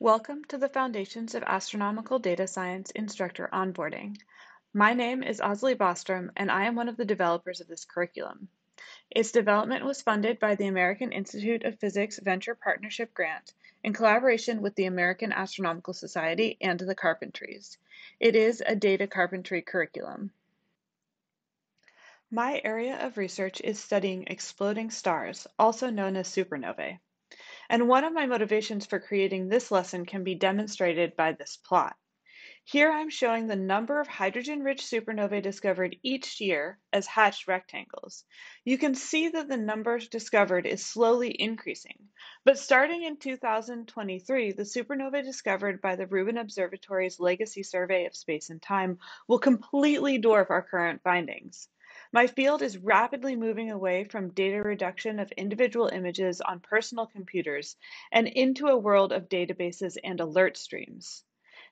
Welcome to the Foundations of Astronomical Data Science Instructor Onboarding. My name is Ozzie Bostrom, and I am one of the developers of this curriculum. Its development was funded by the American Institute of Physics Venture Partnership Grant in collaboration with the American Astronomical Society and the Carpentries. It is a data carpentry curriculum. My area of research is studying exploding stars, also known as supernovae. And one of my motivations for creating this lesson can be demonstrated by this plot. Here I'm showing the number of hydrogen-rich supernovae discovered each year as hatched rectangles. You can see that the number discovered is slowly increasing, but starting in 2023, the supernovae discovered by the Rubin Observatory's Legacy Survey of Space and Time will completely dwarf our current findings. My field is rapidly moving away from data reduction of individual images on personal computers and into a world of databases and alert streams.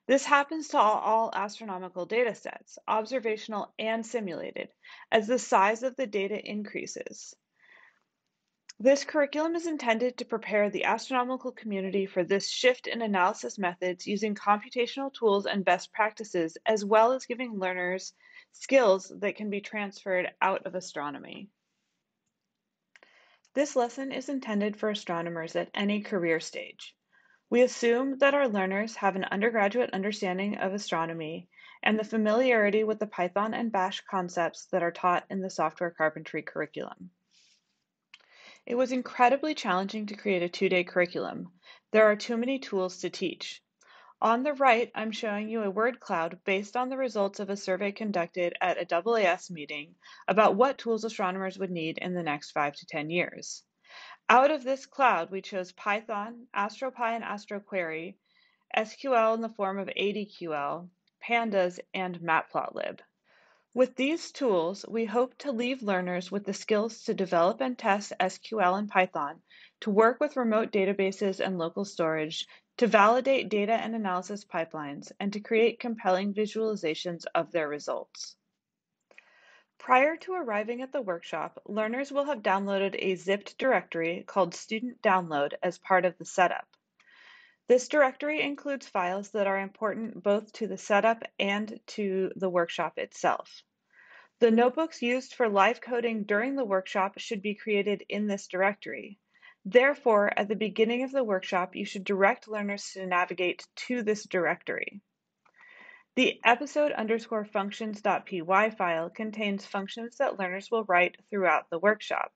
This happens to all astronomical data sets, observational and simulated, as the size of the data increases. This curriculum is intended to prepare the astronomical community for this shift in analysis methods using computational tools and best practices, as well as giving learners skills that can be transferred out of astronomy. This lesson is intended for astronomers at any career stage. We assume that our learners have an undergraduate understanding of astronomy and the familiarity with the Python and Bash concepts that are taught in the software carpentry curriculum. It was incredibly challenging to create a two-day curriculum. There are too many tools to teach. On the right, I'm showing you a word cloud based on the results of a survey conducted at a AAS meeting about what tools astronomers would need in the next 5 to 10 years. Out of this cloud, we chose Python, AstroPy and AstroQuery, SQL in the form of ADQL, Pandas, and Matplotlib. With these tools, we hope to leave learners with the skills to develop and test SQL and Python, to work with remote databases and local storage, to validate data and analysis pipelines, and to create compelling visualizations of their results. Prior to arriving at the workshop, learners will have downloaded a zipped directory called Student Download as part of the setup. This directory includes files that are important both to the setup and to the workshop itself. The notebooks used for live coding during the workshop should be created in this directory. Therefore, at the beginning of the workshop, you should direct learners to navigate to this directory. The episode_functions.py file contains functions that learners will write throughout the workshop.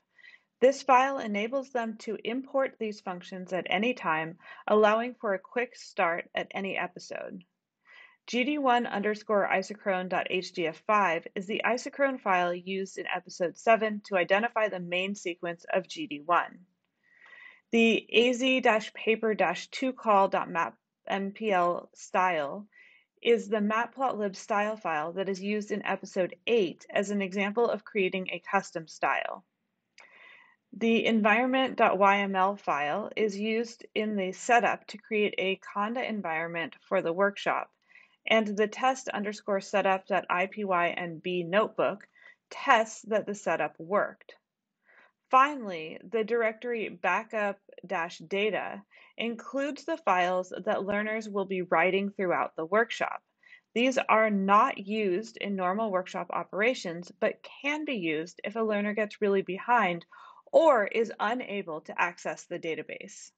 This file enables them to import these functions at any time, allowing for a quick start at any episode. GD1_isochrone.hdf5 is the isochrone file used in episode 7 to identify the main sequence of GD1. The az-paper-2call.mpl style is the matplotlib style file that is used in episode 8 as an example of creating a custom style. The environment.yml file is used in the setup to create a conda environment for the workshop, and the test_setup.ipynb notebook tests that the setup worked. Finally, the directory backup-data includes the files that learners will be writing throughout the workshop. These are not used in normal workshop operations, but can be used if a learner gets really behind or is unable to access the database.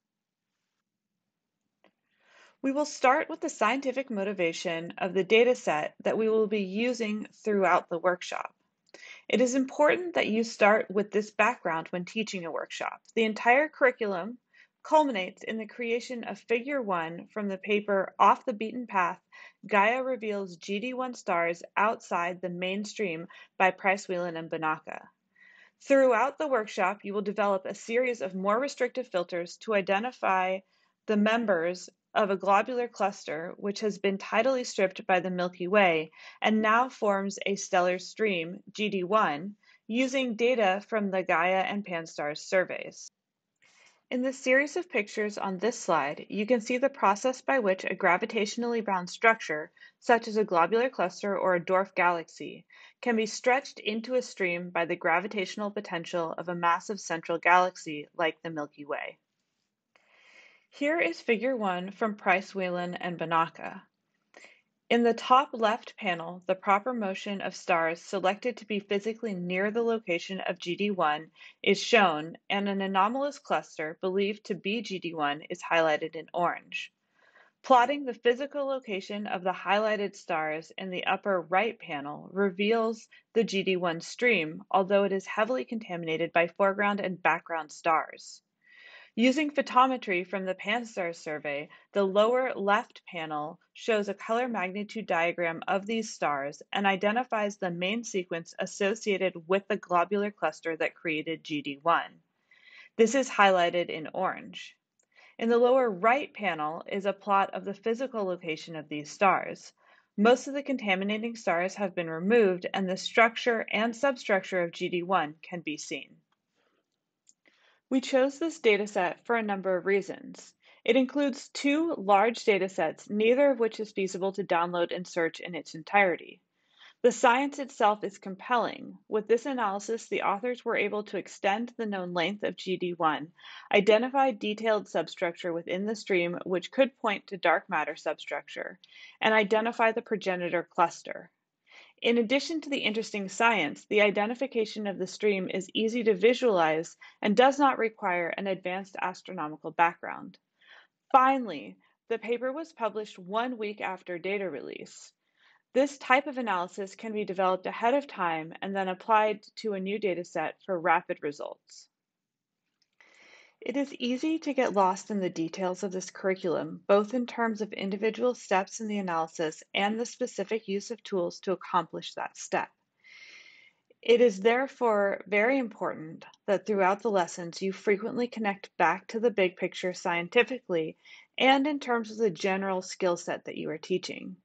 We will start with the scientific motivation of the dataset that we will be using throughout the workshop. It is important that you start with this background when teaching a workshop. The entire curriculum culminates in the creation of Figure 1 from the paper Off the Beaten Path, Gaia Reveals GD1 Stars Outside the Mainstream by Price-Whelan and Bonaca. Throughout the workshop, you will develop a series of more restrictive filters to identify the members of a globular cluster which has been tidally stripped by the Milky Way and now forms a stellar stream, GD1, using data from the Gaia and Pan-STARRS surveys. In the series of pictures on this slide, you can see the process by which a gravitationally bound structure, such as a globular cluster or a dwarf galaxy, can be stretched into a stream by the gravitational potential of a massive central galaxy like the Milky Way. Here is Figure 1 from Price-Whelan and Bonaca. In the top left panel, the proper motion of stars selected to be physically near the location of GD1 is shown, and an anomalous cluster believed to be GD1 is highlighted in orange. Plotting the physical location of the highlighted stars in the upper right panel reveals the GD1 stream, although it is heavily contaminated by foreground and background stars. Using photometry from the Pan-STARRS survey, the lower left panel shows a color magnitude diagram of these stars and identifies the main sequence associated with the globular cluster that created GD1. This is highlighted in orange. In the lower right panel is a plot of the physical location of these stars. Most of the contaminating stars have been removed, and the structure and substructure of GD1 can be seen. We chose this dataset for a number of reasons. It includes two large datasets, neither of which is feasible to download and search in its entirety. The science itself is compelling. With this analysis, the authors were able to extend the known length of GD1, identify detailed substructure within the stream which could point to dark matter substructure, and identify the progenitor cluster. In addition to the interesting science, the identification of the stream is easy to visualize and does not require an advanced astronomical background. Finally, the paper was published 1 week after data release. This type of analysis can be developed ahead of time and then applied to a new dataset for rapid results. It is easy to get lost in the details of this curriculum, both in terms of individual steps in the analysis and the specific use of tools to accomplish that step. It is therefore very important that throughout the lessons you frequently connect back to the big picture scientifically and in terms of the general skill set that you are teaching.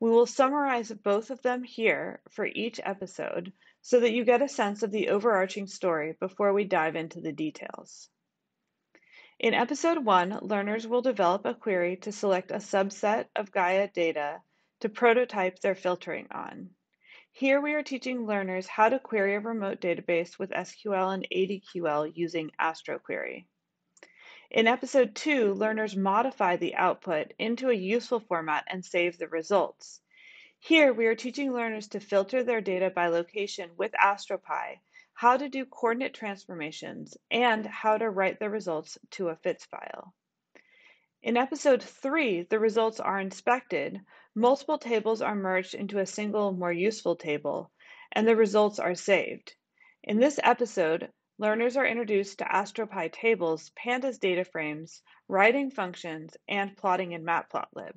We will summarize both of them here for each episode so that you get a sense of the overarching story before we dive into the details. In Episode 1, learners will develop a query to select a subset of Gaia data to prototype their filtering on. Here we are teaching learners how to query a remote database with SQL and ADQL using AstroQuery. In Episode 2, learners modify the output into a useful format and save the results. Here we are teaching learners to filter their data by location with AstroPy, how to do coordinate transformations, and how to write the results to a FITS file. In Episode 3, the results are inspected, multiple tables are merged into a single, more useful table, and the results are saved. In this episode, learners are introduced to AstroPy tables, Pandas data frames, writing functions, and plotting in Matplotlib.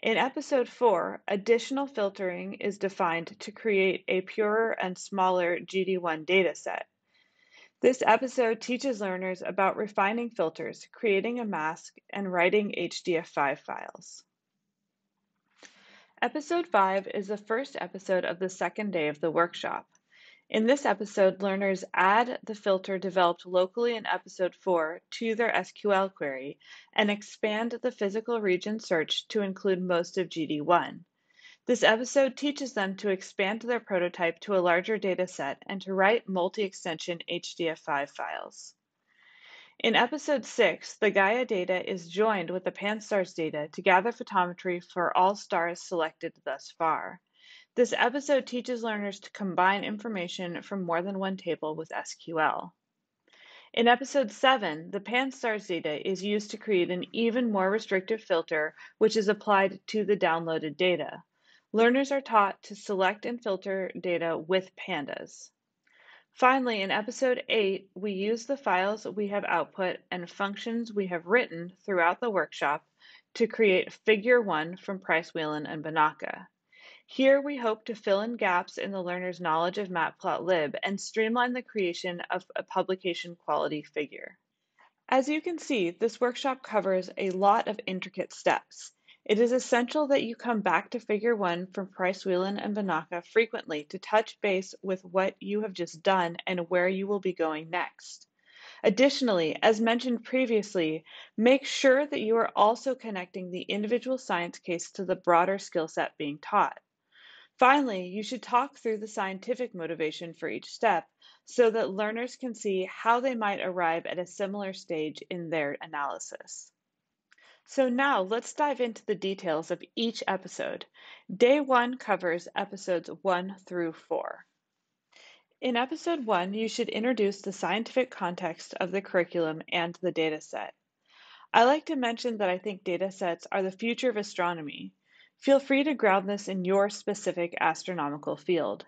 In Episode 4, additional filtering is defined to create a purer and smaller GD1 dataset. This episode teaches learners about refining filters, creating a mask, and writing HDF5 files. Episode 5 is the first episode of the second day of the workshop. In this episode, learners add the filter developed locally in Episode 4 to their SQL query and expand the physical region search to include most of GD1. This episode teaches them to expand their prototype to a larger data set and to write multi-extension HDF5 files. In Episode 6, the Gaia data is joined with the Pan-STARRS data to gather photometry for all stars selected thus far. This episode teaches learners to combine information from more than one table with SQL. In Episode 7, the Pan-STARRS data is used to create an even more restrictive filter, which is applied to the downloaded data. Learners are taught to select and filter data with Pandas. Finally, in Episode 8, we use the files we have output and functions we have written throughout the workshop to create Figure 1 from Price-Whelan and Bonaca. Here we hope to fill in gaps in the learner's knowledge of Matplotlib and streamline the creation of a publication quality figure. As you can see, this workshop covers a lot of intricate steps. It is essential that you come back to Figure 1 from Price-Whelan and Bonaca frequently to touch base with what you have just done and where you will be going next. Additionally, as mentioned previously, make sure that you are also connecting the individual science case to the broader skill set being taught. Finally, you should talk through the scientific motivation for each step so that learners can see how they might arrive at a similar stage in their analysis. So now let's dive into the details of each episode. Day one covers episodes 1 through 4. In episode 1, you should introduce the scientific context of the curriculum and the data set. I like to mention that I think data sets are the future of astronomy. Feel free to ground this in your specific astronomical field.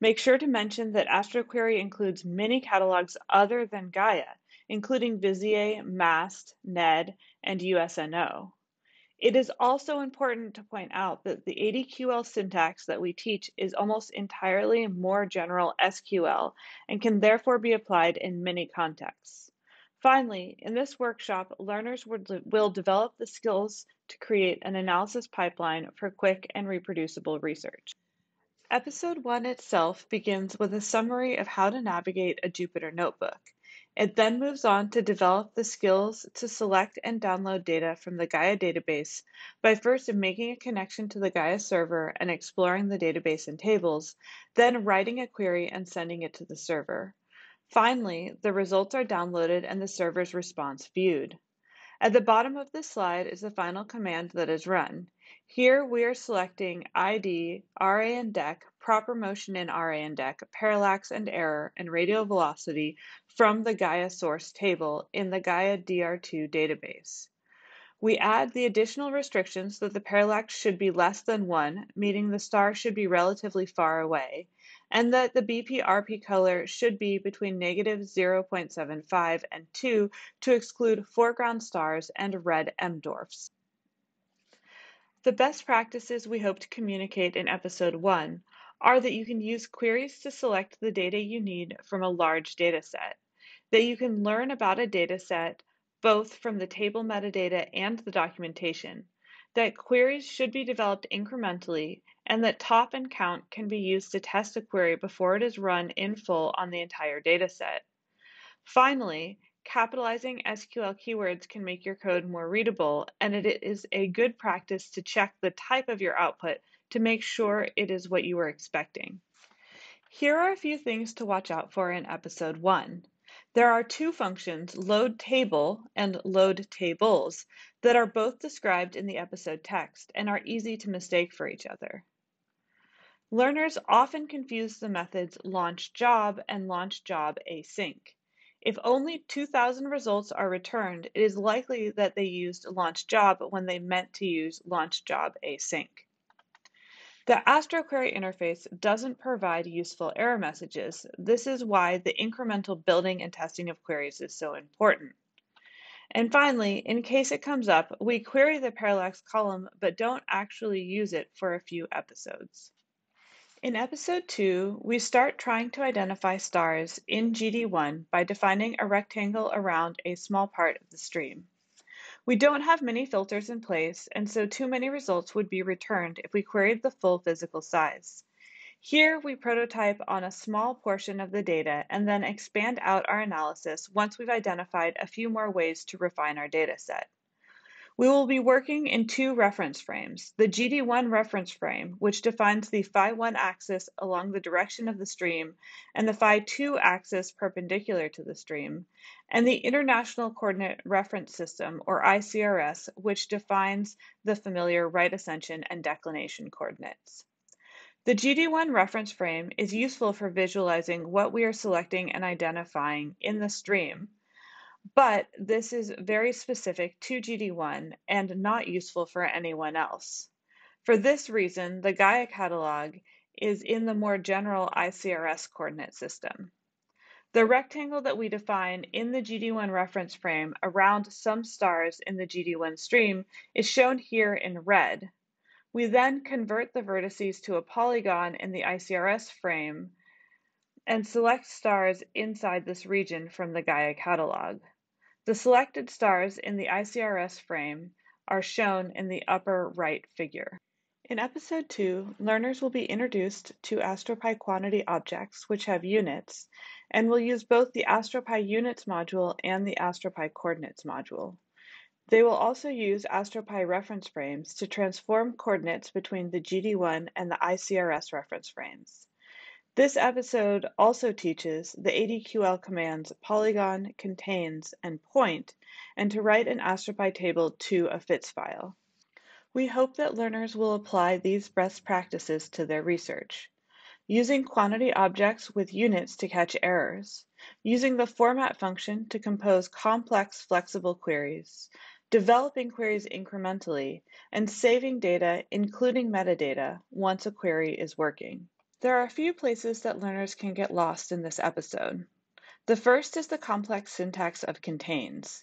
Make sure to mention that AstroQuery includes many catalogs other than Gaia, including Vizier, MAST, NED, and USNO. It is also important to point out that the ADQL syntax that we teach is almost entirely more general SQL and can therefore be applied in many contexts. Finally, in this workshop, learners will develop the skills to create an analysis pipeline for quick and reproducible research. Episode 1 itself begins with a summary of how to navigate a Jupyter notebook. It then moves on to develop the skills to select and download data from the Gaia database by first making a connection to the Gaia server and exploring the database and tables, then writing a query and sending it to the server. Finally, the results are downloaded and the server's response viewed. At the bottom of this slide is the final command that is run. Here we are selecting ID, RA and DEC, proper motion in RA and DEC, parallax and error, and radial velocity from the Gaia source table in the Gaia DR2 database. We add the additional restrictions that the parallax should be less than 1, meaning the star should be relatively far away, and that the BP-RP color should be between -0.75 and 2 to exclude foreground stars and red M-dwarfs. The best practices we hope to communicate in episode 1 are that you can use queries to select the data you need from a large data set, that you can learn about a data set both from the table metadata and the documentation, that queries should be developed incrementally, and that top and count can be used to test a query before it is run in full on the entire data set. Finally, capitalizing SQL keywords can make your code more readable, and it is a good practice to check the type of your output to make sure it is what you were expecting. Here are a few things to watch out for in episode 1. There are 2 functions, load table and load tables, that are both described in the episode text and are easy to mistake for each other. Learners often confuse the methods launch job and launch job async. If only 2,000 results are returned, it is likely that they used launch job when they meant to use launch job async. The AstroQuery interface doesn't provide useful error messages. This is why the incremental building and testing of queries is so important. And finally, in case it comes up, we query the parallax column but don't actually use it for a few episodes. In episode 2, we start trying to identify stars in GD1 by defining a rectangle around a small part of the stream. We don't have many filters in place, and so too many results would be returned if we queried the full physical size. Here we prototype on a small portion of the data and then expand out our analysis once we've identified a few more ways to refine our data set. We will be working in 2 reference frames, the GD1 reference frame, which defines the phi1 axis along the direction of the stream and the phi2 axis perpendicular to the stream, and the International Coordinate Reference System, or ICRS, which defines the familiar right ascension and declination coordinates. The GD1 reference frame is useful for visualizing what we are selecting and identifying in the stream, but this is very specific to GD1 and not useful for anyone else. For this reason, the Gaia catalog is in the more general ICRS coordinate system. The rectangle that we define in the GD1 reference frame around some stars in the GD1 stream is shown here in red. We then convert the vertices to a polygon in the ICRS frame and select stars inside this region from the Gaia catalog. The selected stars in the ICRS frame are shown in the upper right figure. In episode 2, learners will be introduced to AstroPy quantity objects, which have units, and will use both the AstroPy units module and the AstroPy coordinates module. They will also use AstroPy reference frames to transform coordinates between the GD1 and the ICRS reference frames. This episode also teaches the ADQL commands polygon, contains, and point, and to write an AstroPy table to a FITS file. We hope that learners will apply these best practices to their research. Using quantity objects with units to catch errors, using the format function to compose complex, flexible queries, developing queries incrementally, and saving data, including metadata, once a query is working. There are a few places that learners can get lost in this episode. The first is the complex syntax of contains.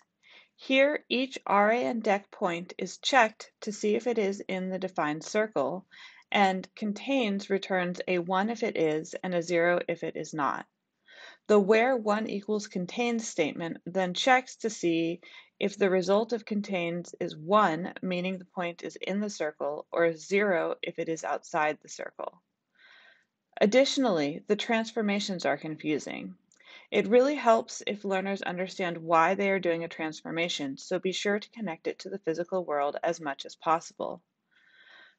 Here, each RA and DEC point is checked to see if it is in the defined circle, and contains returns a 1 if it is and a 0 if it is not. The where 1 equals contains statement then checks to see if the result of contains is 1, meaning the point is in the circle, or 0 if it is outside the circle. Additionally, the transformations are confusing. It really helps if learners understand why they are doing a transformation, so be sure to connect it to the physical world as much as possible.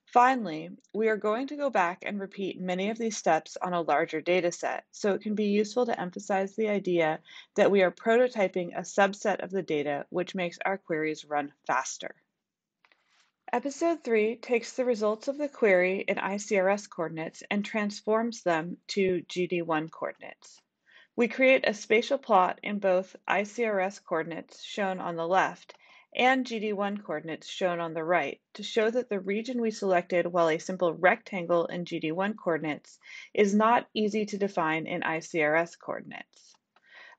Finally, we are going to go back and repeat many of these steps on a larger data set, so it can be useful to emphasize the idea that we are prototyping a subset of the data, which makes our queries run faster. Episode 3 takes the results of the query in ICRS coordinates and transforms them to GD1 coordinates. We create a spatial plot in both ICRS coordinates shown on the left and GD1 coordinates shown on the right to show that the region we selected while a simple rectangle in GD1 coordinates is not easy to define in ICRS coordinates.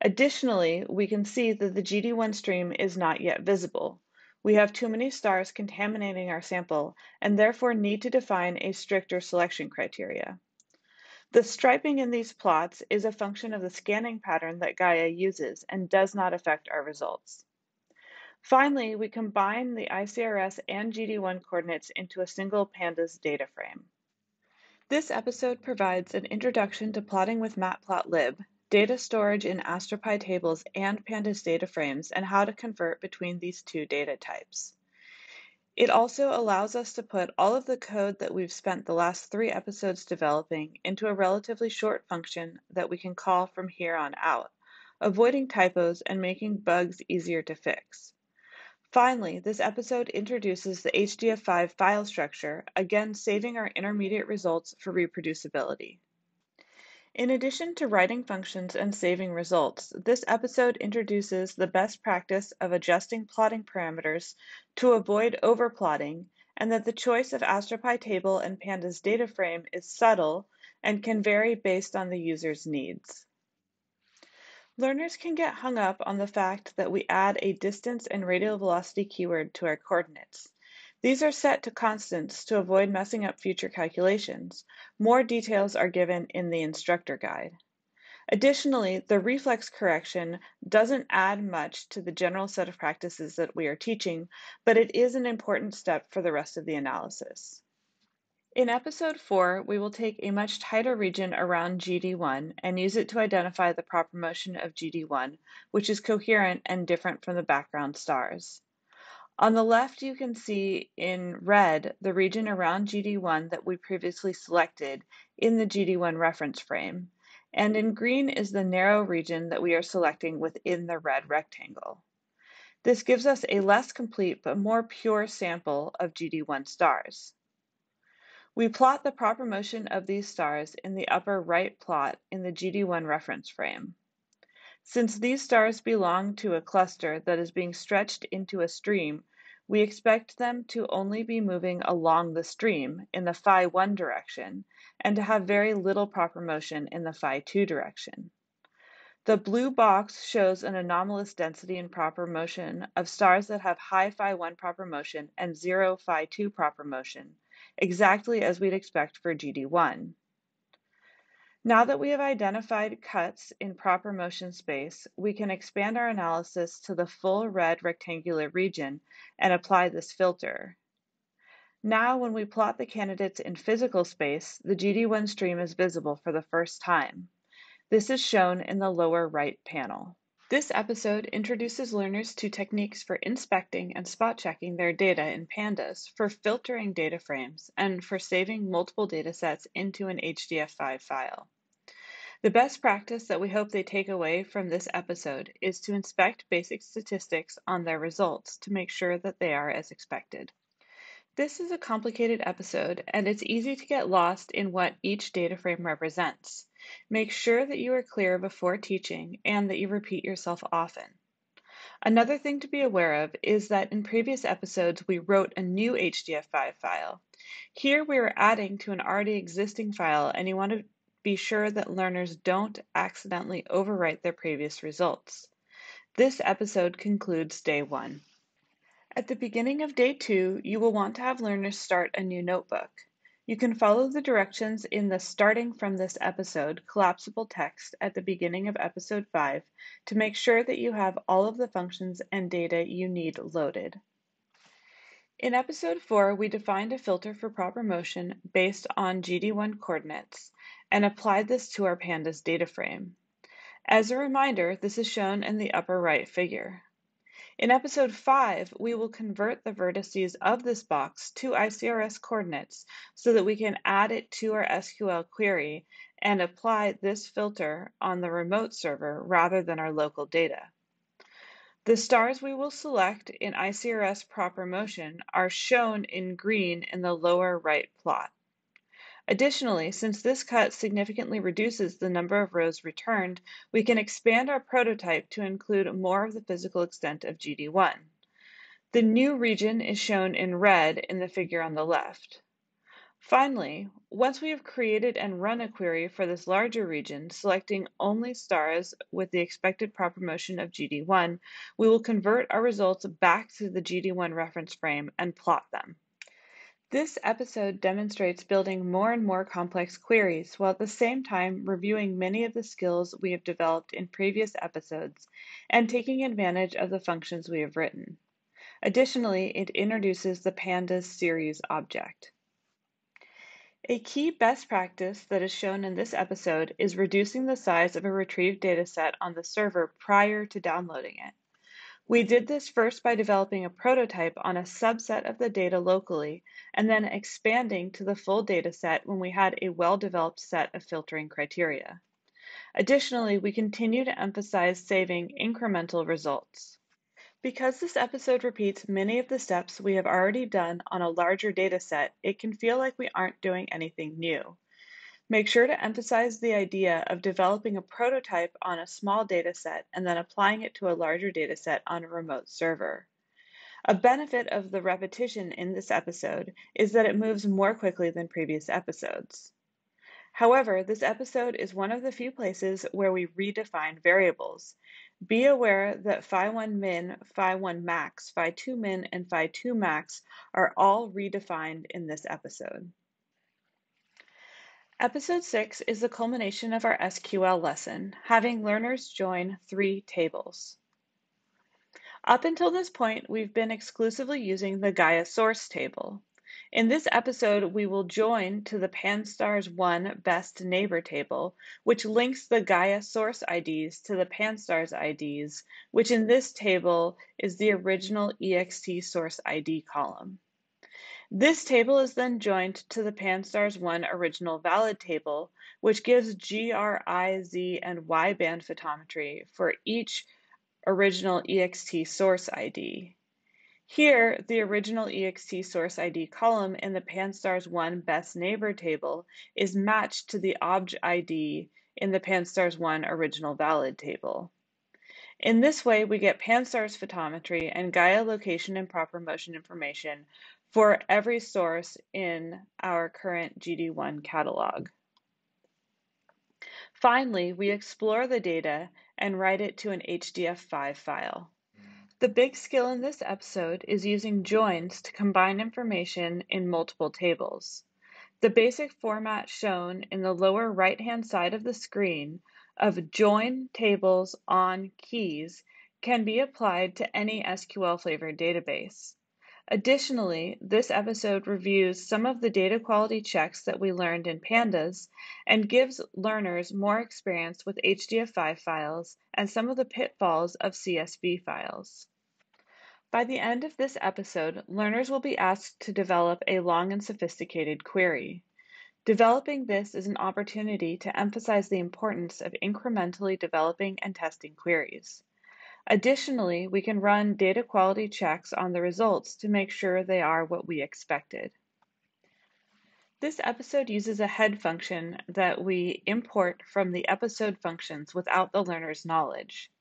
Additionally, we can see that the GD1 stream is not yet visible. We have too many stars contaminating our sample and therefore need to define a stricter selection criteria. The striping in these plots is a function of the scanning pattern that Gaia uses and does not affect our results. Finally, we combine the ICRS and GD1 coordinates into a single Pandas data frame. This episode provides an introduction to plotting with Matplotlib, data storage in AstroPy tables and Pandas data frames, and how to convert between these two data types. It also allows us to put all of the code that we've spent the last 3 episodes developing into a relatively short function that we can call from here on out, avoiding typos and making bugs easier to fix. Finally, this episode introduces the HDF5 file structure, again saving our intermediate results for reproducibility. In addition to writing functions and saving results, this episode introduces the best practice of adjusting plotting parameters to avoid overplotting, and that the choice of AstroPy table and Pandas data frame is subtle and can vary based on the user's needs. Learners can get hung up on the fact that we add a distance and radial velocity keyword to our coordinates. These are set to constants to avoid messing up future calculations. More details are given in the instructor guide. Additionally, the reflex correction doesn't add much to the general set of practices that we are teaching, but it is an important step for the rest of the analysis. In episode 4, we will take a much tighter region around GD1 and use it to identify the proper motion of GD1, which is coherent and different from the background stars. On the left, you can see in red the region around GD1 that we previously selected in the GD1 reference frame, and in green is the narrow region that we are selecting within the red rectangle. This gives us a less complete but more pure sample of GD1 stars. We plot the proper motion of these stars in the upper right plot in the GD1 reference frame. Since these stars belong to a cluster that is being stretched into a stream, we expect them to only be moving along the stream in the phi 1 direction and to have very little proper motion in the phi 2 direction. The blue box shows an anomalous density and proper motion of stars that have high phi 1 proper motion and 0 phi 2 proper motion, exactly as we'd expect for GD1. Now that we have identified cuts in proper motion space, we can expand our analysis to the full red rectangular region and apply this filter. Now, when we plot the candidates in physical space, the GD1 stream is visible for the first time. This is shown in the lower right panel. This episode introduces learners to techniques for inspecting and spot-checking their data in Pandas, for filtering data frames, and for saving multiple datasets into an HDF5 file. The best practice that we hope they take away from this episode is to inspect basic statistics on their results to make sure that they are as expected. This is a complicated episode, and it's easy to get lost in what each data frame represents. Make sure that you are clear before teaching and that you repeat yourself often. Another thing to be aware of is that in previous episodes we wrote a new HDF5 file. Here we are adding to an already existing file, and you want to be sure that learners don't accidentally overwrite their previous results. This episode concludes day one. At the beginning of day two, you will want to have learners start a new notebook. You can follow the directions in the Starting From This Episode collapsible text at the beginning of Episode 5 to make sure that you have all of the functions and data you need loaded. In Episode 4, we defined a filter for proper motion based on GD1 coordinates and applied this to our Pandas data frame. As a reminder, this is shown in the upper right figure. In Episode 5, we will convert the vertices of this box to ICRS coordinates so that we can add it to our SQL query and apply this filter on the remote server rather than our local data. The stars we will select in ICRS proper motion are shown in green in the lower right plot. Additionally, since this cut significantly reduces the number of rows returned, we can expand our prototype to include more of the physical extent of GD1. The new region is shown in red in the figure on the left. Finally, once we have created and run a query for this larger region, selecting only stars with the expected proper motion of GD1, we will convert our results back to the GD1 reference frame and plot them. This episode demonstrates building more and more complex queries while at the same time reviewing many of the skills we have developed in previous episodes and taking advantage of the functions we have written. Additionally, it introduces the Pandas series object. A key best practice that is shown in this episode is reducing the size of a retrieved dataset on the server prior to downloading it. We did this first by developing a prototype on a subset of the data locally and then expanding to the full data set when we had a well-developed set of filtering criteria. Additionally, we continue to emphasize saving incremental results. Because this episode repeats many of the steps we have already done on a larger data set, it can feel like we aren't doing anything new. Make sure to emphasize the idea of developing a prototype on a small dataset and then applying it to a larger dataset on a remote server. A benefit of the repetition in this episode is that it moves more quickly than previous episodes. However, this episode is one of the few places where we redefine variables. Be aware that phi1min, phi1max, phi2min, and phi2max are all redefined in this episode. Episode 6 is the culmination of our SQL lesson, having learners join three tables. Up until this point, we've been exclusively using the Gaia source table. In this episode, we will join to the Pan-STARRS 1 best neighbor table, which links the Gaia source IDs to the Pan-STARRS IDs, which in this table is the original EXT source ID column. This table is then joined to the Pan-STARRS 1 original valid table, which gives GR, I, Z, and Y band photometry for each original EXT source ID. Here, the original EXT source ID column in the Pan-STARRS 1 best neighbor table is matched to the obj ID in the Pan-STARRS 1 original valid table. In this way, we get Pan-STARRS photometry and Gaia location and proper motion information for every source in our current GD1 catalog. Finally, we explore the data and write it to an HDF5 file. The big skill in this episode is using joins to combine information in multiple tables. The basic format shown in the lower right-hand side of the screen of join tables on keys can be applied to any SQL-flavored database. Additionally, this episode reviews some of the data quality checks that we learned in Pandas and gives learners more experience with HDF5 files and some of the pitfalls of CSV files. By the end of this episode, learners will be asked to develop a long and sophisticated query. Developing this is an opportunity to emphasize the importance of incrementally developing and testing queries. Additionally, we can run data quality checks on the results to make sure they are what we expected. This episode uses a head function that we import from the episode functions without the learner's knowledge.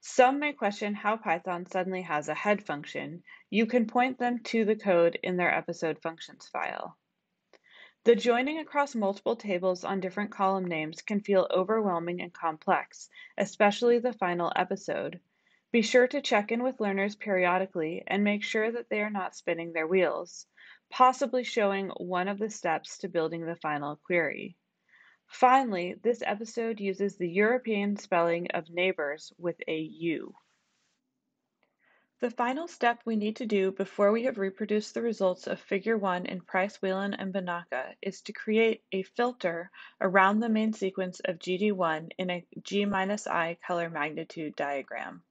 Some may question how Python suddenly has a head function. You can point them to the code in their episode functions file. The joining across multiple tables on different column names can feel overwhelming and complex, especially the final episode. Be sure to check in with learners periodically and make sure that they are not spinning their wheels, possibly showing one of the steps to building the final query. Finally, this episode uses the European spelling of neighbors with a U. The final step we need to do before we have reproduced the results of Figure 1 in Price-Whelan and Bonaca is to create a filter around the main sequence of GD1 in a G-I color magnitude diagram.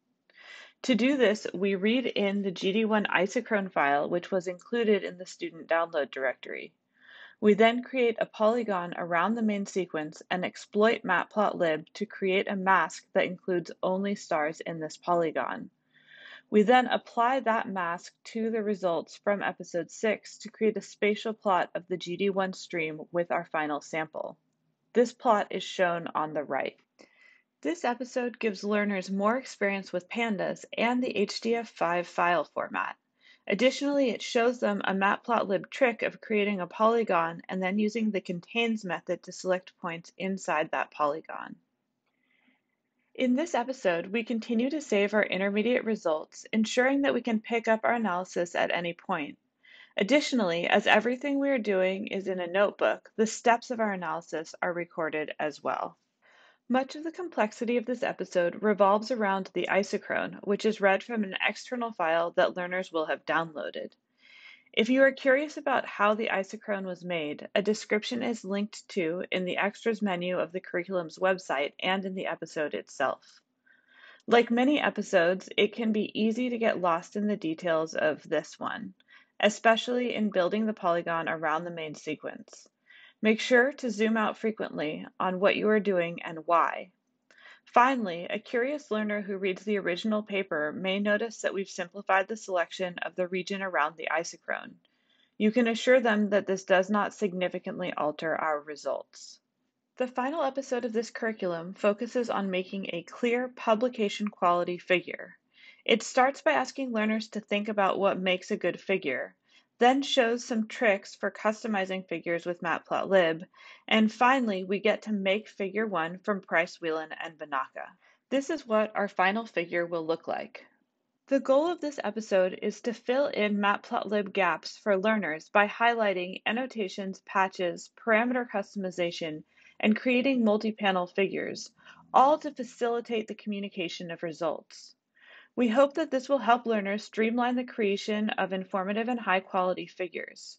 To do this, we read in the GD1 isochrone file, which was included in the student download directory. We then create a polygon around the main sequence and exploit Matplotlib to create a mask that includes only stars in this polygon. We then apply that mask to the results from episode 6 to create a spatial plot of the GD1 stream with our final sample. This plot is shown on the right. This episode gives learners more experience with Pandas and the HDF5 file format. Additionally, it shows them a Matplotlib trick of creating a polygon and then using the contains method to select points inside that polygon. In this episode, we continue to save our intermediate results, ensuring that we can pick up our analysis at any point. Additionally, as everything we are doing is in a notebook, the steps of our analysis are recorded as well. Much of the complexity of this episode revolves around the isochrone, which is read from an external file that learners will have downloaded. If you are curious about how the isochrone was made, a description is linked to in the extras menu of the curriculum's website and in the episode itself. Like many episodes, it can be easy to get lost in the details of this one, especially in building the polygon around the main sequence. Make sure to zoom out frequently on what you are doing and why. Finally, a curious learner who reads the original paper may notice that we've simplified the selection of the region around the isochrone. You can assure them that this does not significantly alter our results. The final episode of this curriculum focuses on making a clear publication quality figure. It starts by asking learners to think about what makes a good figure, then shows some tricks for customizing figures with Matplotlib, and finally we get to make Figure 1 from Price-Whelan and Bonaca. This is what our final figure will look like. The goal of this episode is to fill in Matplotlib gaps for learners by highlighting annotations, patches, parameter customization, and creating multi-panel figures, all to facilitate the communication of results. We hope that this will help learners streamline the creation of informative and high-quality figures.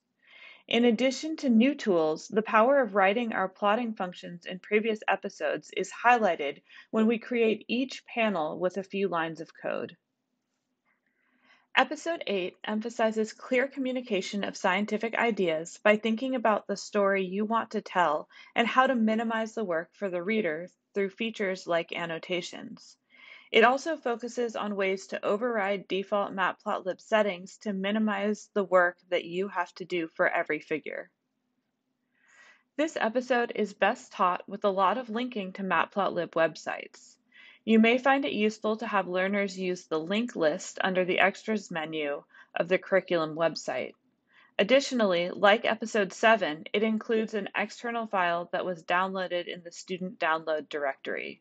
In addition to new tools, the power of writing our plotting functions in previous episodes is highlighted when we create each panel with a few lines of code. Episode 8 emphasizes clear communication of scientific ideas by thinking about the story you want to tell and how to minimize the work for the reader through features like annotations. It also focuses on ways to override default Matplotlib settings to minimize the work that you have to do for every figure. This episode is best taught with a lot of linking to Matplotlib websites. You may find it useful to have learners use the link list under the extras menu of the curriculum website. Additionally, like episode 7, it includes an external file that was downloaded in the student download directory.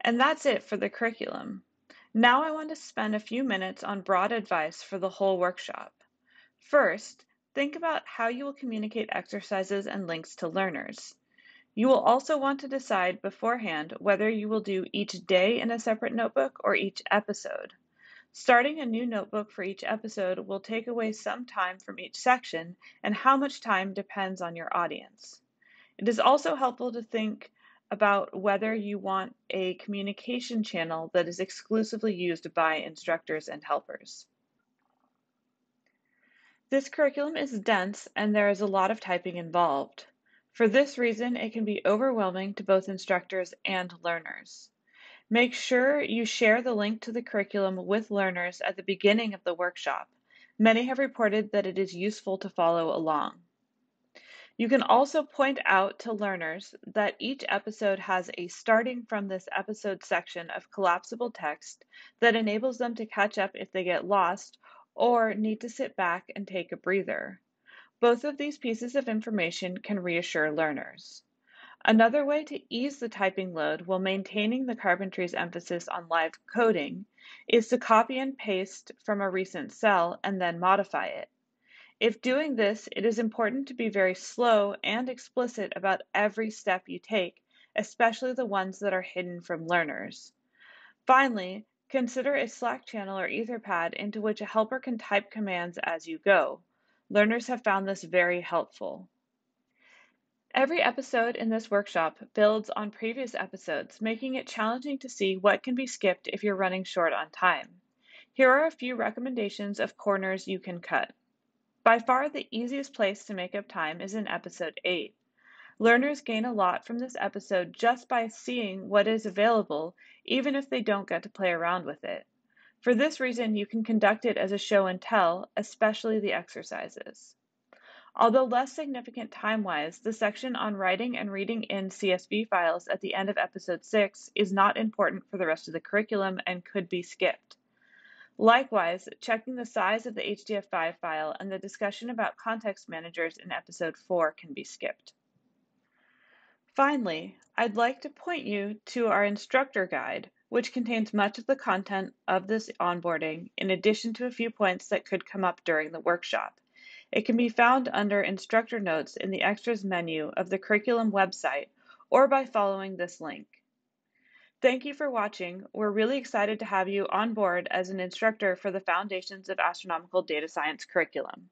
And that's it for the curriculum. Now I want to spend a few minutes on broad advice for the whole workshop. First, think about how you will communicate exercises and links to learners. You will also want to decide beforehand whether you will do each day in a separate notebook or each episode. Starting a new notebook for each episode will take away some time from each section, and how much time depends on your audience. It is also helpful to think about whether you want a communication channel that is exclusively used by instructors and helpers. This curriculum is dense and there is a lot of typing involved. For this reason, it can be overwhelming to both instructors and learners. Make sure you share the link to the curriculum with learners at the beginning of the workshop. Many have reported that it is useful to follow along. You can also point out to learners that each episode has a starting from this episode section of collapsible text that enables them to catch up if they get lost or need to sit back and take a breather. Both of these pieces of information can reassure learners. Another way to ease the typing load while maintaining the Carpentries' emphasis on live coding is to copy and paste from a recent cell and then modify it. If doing this, it is important to be very slow and explicit about every step you take, especially the ones that are hidden from learners. Finally, consider a Slack channel or Etherpad into which a helper can type commands as you go. Learners have found this very helpful. Every episode in this workshop builds on previous episodes, making it challenging to see what can be skipped if you're running short on time. Here are a few recommendations of corners you can cut. By far, the easiest place to make up time is in Episode 8. Learners gain a lot from this episode just by seeing what is available, even if they don't get to play around with it. For this reason, you can conduct it as a show and tell, especially the exercises. Although less significant time-wise, the section on writing and reading in CSV files at the end of Episode 6 is not important for the rest of the curriculum and could be skipped. Likewise, checking the size of the HDF5 file and the discussion about context managers in Episode 4 can be skipped. Finally, I'd like to point you to our instructor guide, which contains much of the content of this onboarding, in addition to a few points that could come up during the workshop. It can be found under Instructor Notes in the Extras menu of the curriculum website, or by following this link. Thank you for watching. We're really excited to have you on board as an instructor for the Foundations of Astronomical Data Science curriculum.